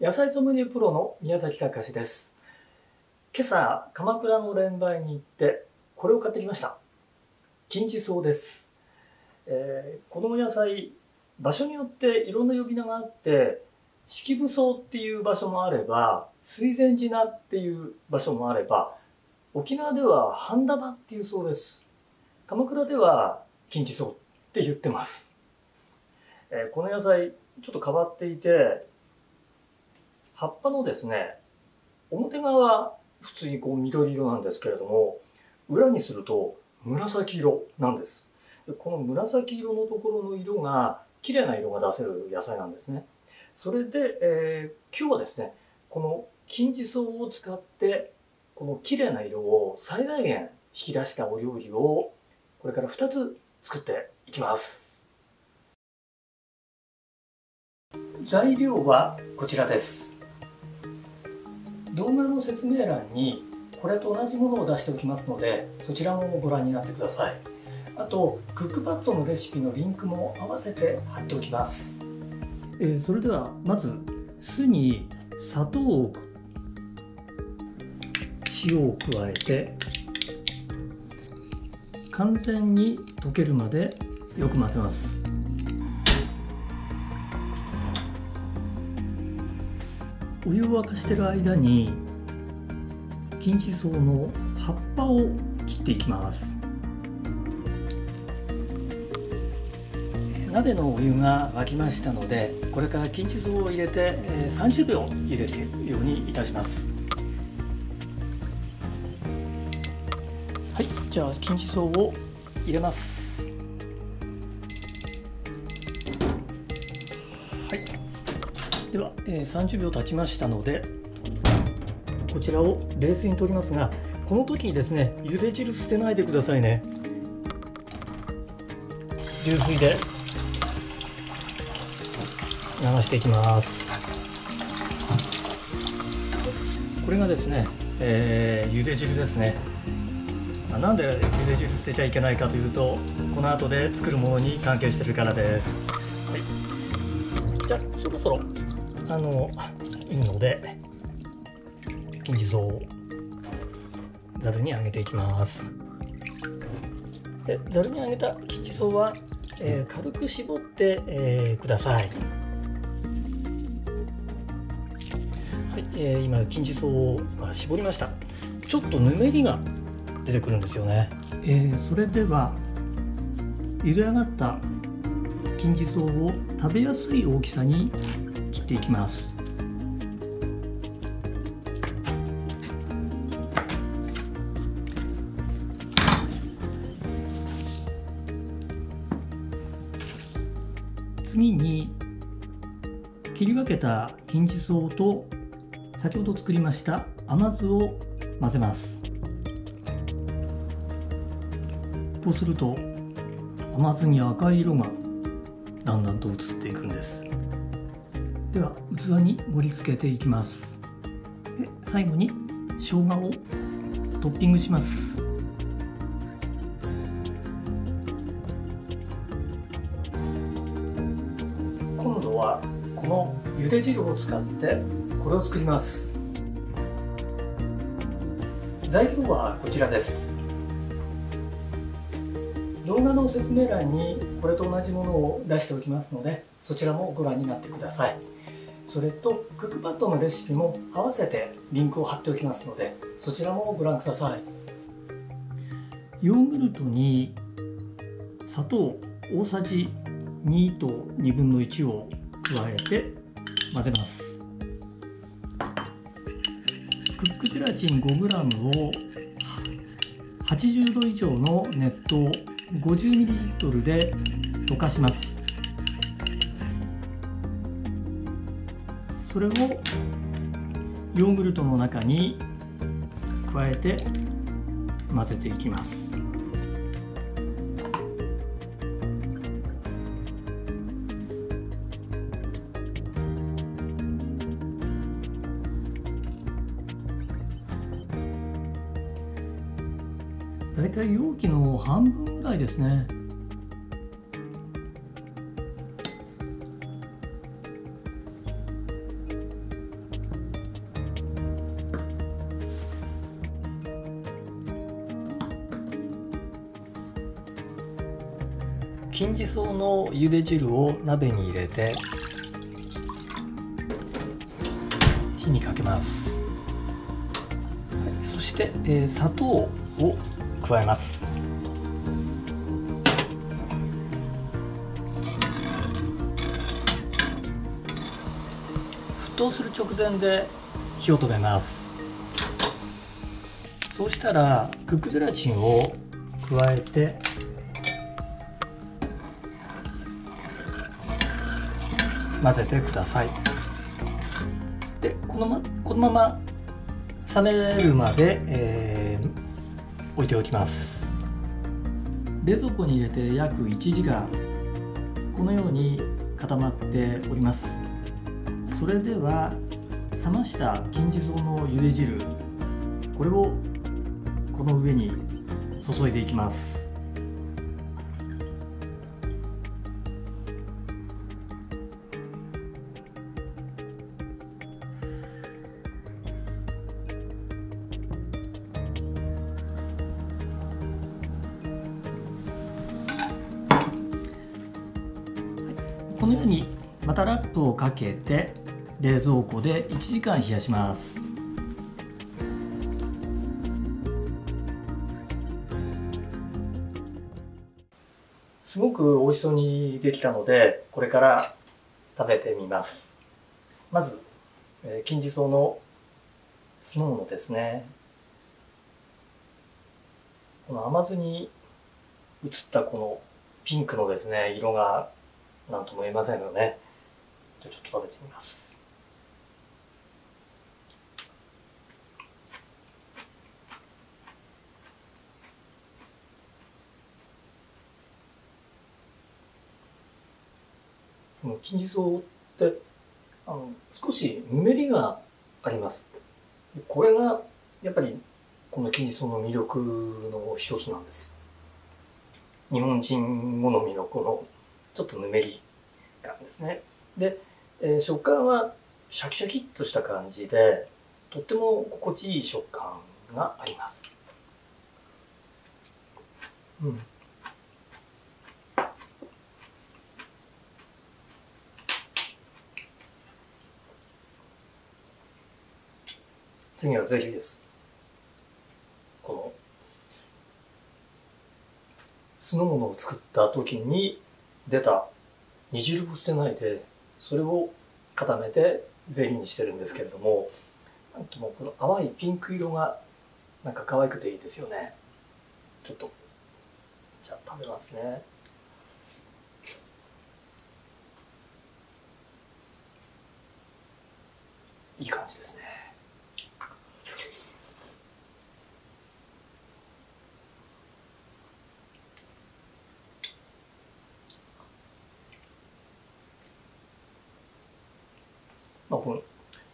野菜ソムリエプロの宮崎貴です。今朝鎌倉の連売に行ってこれを買ってきました。金地草です。この野菜、場所によっていろんな呼び名があって、式部草っていう場所もあれば、水前寺菜っていう場所もあれば、沖縄ではハンダバっていうそうです。鎌倉では金地草って言ってます。この野菜ちょっと変わっていて、葉っぱのですね、表側は普通にこう緑色なんですけれども、裏にすると紫色なんです。この紫色のところの色が綺麗な色が出せる野菜なんですね。それで、今日はですね、この金地草を使ってこの綺麗な色を最大限引き出したお料理をこれから2つ作っていきます。材料はこちらです。動画の説明欄にこれと同じものを出しておきますので、そちらもご覧になってください。あとクックパッドのレシピのリンクも合わせて貼っておきます。それではまず酢に砂糖を、塩を加えて完全に溶けるまでよく混ぜます。お湯を沸かしている間に金地草の葉っぱを切っていきます。鍋のお湯が沸きましたので、これから金地草を入れて30秒茹でるようにいたします。はい、じゃあ金地草を入れます。はい、では30秒経ちましたので、こちらを冷水に取りますが、この時にですね、茹で汁捨てないでくださいね。流水で流していきます。これがですね、茹で汁ですね。なんで茹で汁捨てちゃいけないかというと、この後で作るものに関係してるからです。はい、じゃあそろそろいいので金地草をざるにあげていきます。で、ざるにあげた金地草は軽く絞って、ください。はい、今金地草を絞りました。ちょっとぬめりが出てくるんですよね。それでは茹で上がった金地草を食べやすい大きさに切っていきます。次に切り分けた金地草と先ほど作りました甘酢を混ぜます。こうすると甘酢に赤い色がだんだんと移っていくんです。では器に盛り付けていきます。で、最後に生姜をトッピングします。今度はこの茹で汁を使ってこれを作ります。材料はこちらです。動画の説明欄にこれと同じものを出しておきますので、そちらもご覧になってください。それとクックパッドのレシピも合わせてリンクを貼っておきますので、そちらもご覧ください。ヨーグルトに砂糖大さじ2と2分の1を加えて混ぜます。クックゼラチン 5g を80度以上の熱湯 50ml で溶かします。それをヨーグルトの中に加えて混ぜていきます。だいたい容器の半分ぐらいですね。キンジソウの茹で汁を鍋に入れて火にかけます。はい、そして、砂糖を加えます。沸騰する直前で火を止めます。そうしたらクックゼラチンを加えて混ぜてください。で、このまま冷めるまで、置いておきます。冷蔵庫に入れて約1時間、このように固まっております。それでは冷ましたキンジソウの茹で汁、これをこの上に注いでいきます。このようにまたラップをかけて冷蔵庫で1時間冷やします。すごく美味しそうにできたので、これから食べてみます。まずキンジソウの酢の物ですね。この甘酢に映ったこのピンクのですね、色がなんとも言えませんよね。じゃあちょっと食べてみます。このキンジソウって少しぬめりがあります。これがやっぱりこのキンジソウの魅力の一つなんです。日本人好みのこのちょっとぬめり感ですね。で、食感はシャキシャキっとした感じで、とっても心地いい食感があります。うん。次はゼリーです。この酢の物を作った時に出た煮汁を捨てないで、それを固めてゼリーにしてるんですけれども、なんともこの淡いピンク色がなんか可愛くていいですよね。ちょっとじゃあ食べますね。いい感じですね。この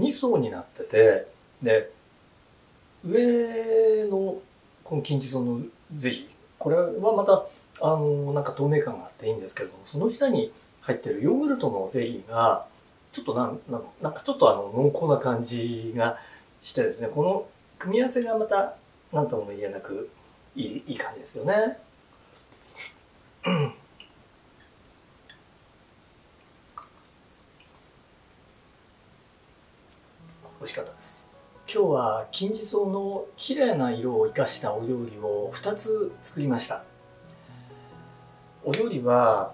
2層になってて、で上のこのキンジソウのゼリー、これはまたなんか透明感があっていいんですけれども、その下に入ってるヨーグルトのゼリーがちょっとなんかちょっと濃厚な感じがしてですね、この組み合わせがまた何とも言えなくいい感じですよね。美味しかったです。今日はキンジソウの綺麗な色を生かしたお料理を2つ作りました。お料理は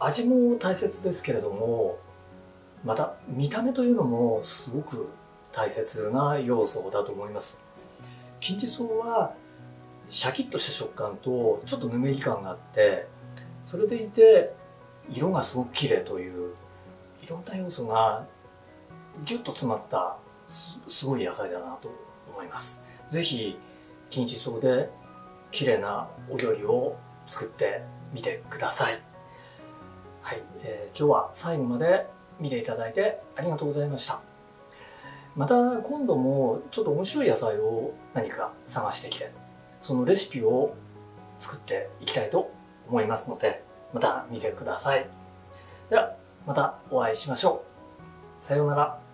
味も大切ですけれども、また見た目というのもすごく大切な要素だと思います。キンジソウはシャキッとした食感とちょっとぬめり感があって、それでいて色がすごく綺麗といういろんな要素がギュッと詰まったすごい野菜だなと思います。是非キンジソウで綺麗なお料理を作ってみてください。はい、今日は最後まで見ていただいてありがとうございました。また今度もちょっと面白い野菜を何か探してきて、そのレシピを作っていきたいと思いますので、また見てください。ではまたお会いしましょう。さようなら。